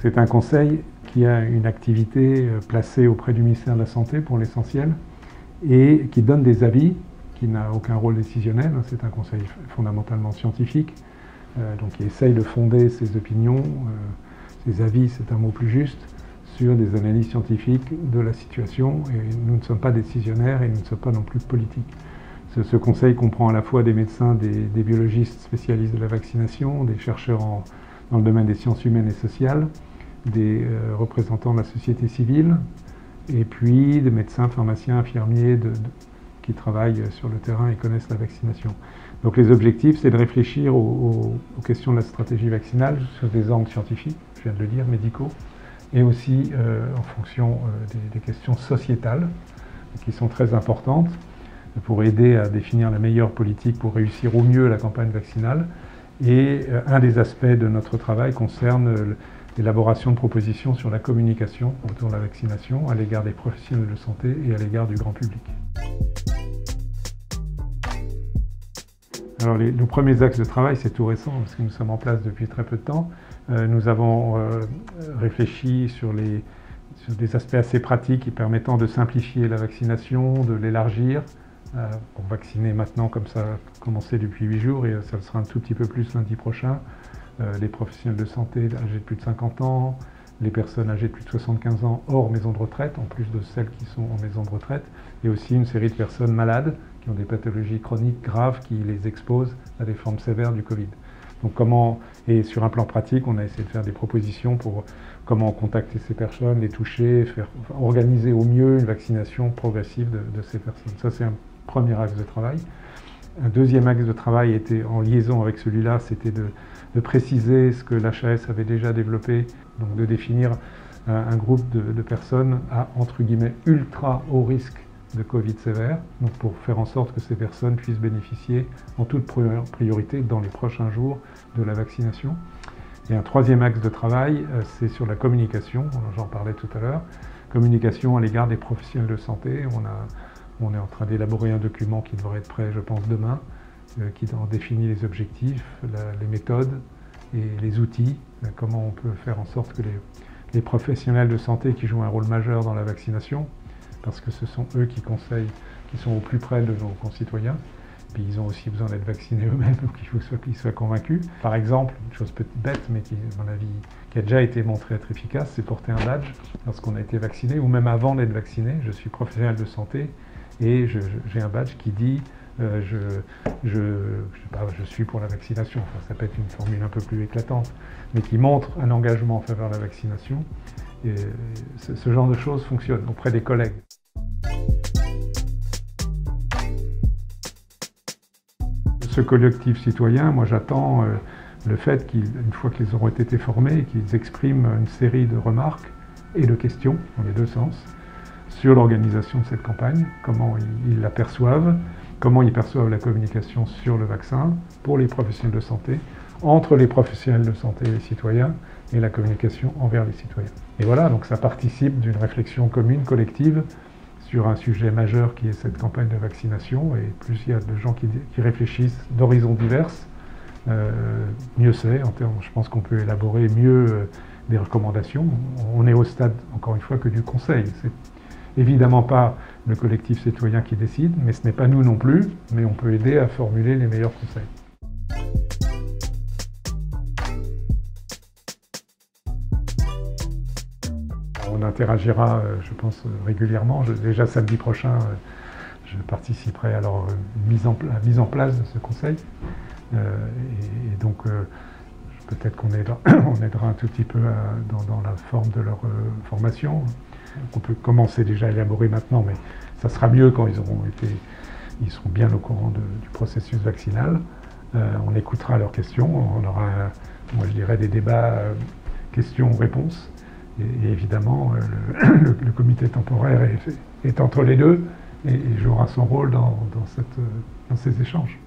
C'est un conseil qui a une activité placée auprès du ministère de la Santé pour l'essentiel et qui donne des avis, qui n'a aucun rôle décisionnel. C'est un conseil fondamentalement scientifique, donc qui essaye de fonder ses opinions, ses avis, c'est un mot plus juste, sur des analyses scientifiques de la situation. Et nous ne sommes pas décisionnaires et nous ne sommes pas non plus politiques. Ce conseil comprend à la fois des médecins, des biologistes spécialistes de la vaccination, des chercheurs dans le domaine des sciences humaines et sociales, des représentants de la société civile, et puis des médecins, pharmaciens, infirmiers qui travaillent sur le terrain et connaissent la vaccination. Donc les objectifs, c'est de réfléchir aux questions de la stratégie vaccinale sur des angles scientifiques, je viens de le dire, médicaux, et aussi en fonction des questions sociétales, qui sont très importantes, pour aider à définir la meilleure politique pour réussir au mieux la campagne vaccinale. Et un des aspects de notre travail concerne l'élaboration de propositions sur la communication autour de la vaccination à l'égard des professionnels de santé et à l'égard du grand public. Alors nos premiers axes de travail, c'est tout récent parce que nous sommes en place depuis très peu de temps. Nous avons réfléchi sur des aspects assez pratiques et permettant de simplifier la vaccination, de l'élargir. Pour vacciner maintenant, comme ça a commencé depuis 8 jours, et ça sera un tout petit peu plus lundi prochain, les professionnels de santé âgés de plus de 50 ans, les personnes âgées de plus de 75 ans hors maison de retraite, en plus de celles qui sont en maison de retraite, et aussi une série de personnes malades qui ont des pathologies chroniques graves qui les exposent à des formes sévères du Covid. Donc et sur un plan pratique, on a essayé de faire des propositions pour comment contacter ces personnes, les toucher, organiser au mieux une vaccination progressive de ces personnes. Ça, c'est un premier axe de travail. Un deuxième axe de travail était en liaison avec celui-là, c'était de préciser ce que l'HAS avait déjà développé, donc de définir un groupe de personnes à entre guillemets ultra haut risque de Covid sévère, donc pour faire en sorte que ces personnes puissent bénéficier en toute priorité dans les prochains jours de la vaccination. Et un troisième axe de travail, c'est sur la communication, j'en parlais tout à l'heure, communication à l'égard des professionnels de santé. On est en train d'élaborer un document qui devrait être prêt, je pense, demain, qui en définit les objectifs, les méthodes et les outils, comment on peut faire en sorte que les professionnels de santé qui jouent un rôle majeur dans la vaccination, parce que ce sont eux qui conseillent, qui sont au plus près de nos concitoyens, puis ils ont aussi besoin d'être vaccinés eux-mêmes, donc il faut qu'ils soient convaincus. Par exemple, une chose petite bête, mais qui, à mon avis, qui a déjà été montrée être efficace, c'est porter un badge lorsqu'on a été vacciné, ou même avant d'être vacciné. Je suis professionnel de santé, et j'ai un badge qui dit je sais pas, je suis pour la vaccination, enfin, ça peut être une formule un peu plus éclatante, mais qui montre un engagement en faveur de la vaccination. Et ce genre de choses fonctionne auprès des collègues. Ce collectif citoyen, moi j'attends le fait qu'une fois qu'ils auront été formés, qu'ils expriment une série de remarques et de questions, dans les deux sens, sur l'organisation de cette campagne, comment ils la perçoivent, comment ils perçoivent la communication sur le vaccin, pour les professionnels de santé, entre les professionnels de santé et les citoyens, et la communication envers les citoyens. Et voilà, donc ça participe d'une réflexion commune, collective, sur un sujet majeur qui est cette campagne de vaccination, et plus il y a de gens qui réfléchissent d'horizons divers, mieux c'est, je pense qu'on peut élaborer mieux des recommandations. On est au stade, encore une fois, que du conseil. Évidemment pas le collectif citoyen qui décide, mais ce n'est pas nous non plus, mais on peut aider à formuler les meilleurs conseils. On interagira, je pense, régulièrement. Déjà samedi prochain, je participerai à leur mise en place de ce conseil. Et donc, peut-être qu'on aidera un tout petit peu dans la forme de leur formation. On peut commencer déjà à élaborer maintenant, mais ça sera mieux quand ils seront bien au courant du processus vaccinal. On écoutera leurs questions, on aura, moi je dirais, des débats questions-réponses. Et évidemment, le comité temporaire est entre les deux et jouera son rôle dans ces échanges.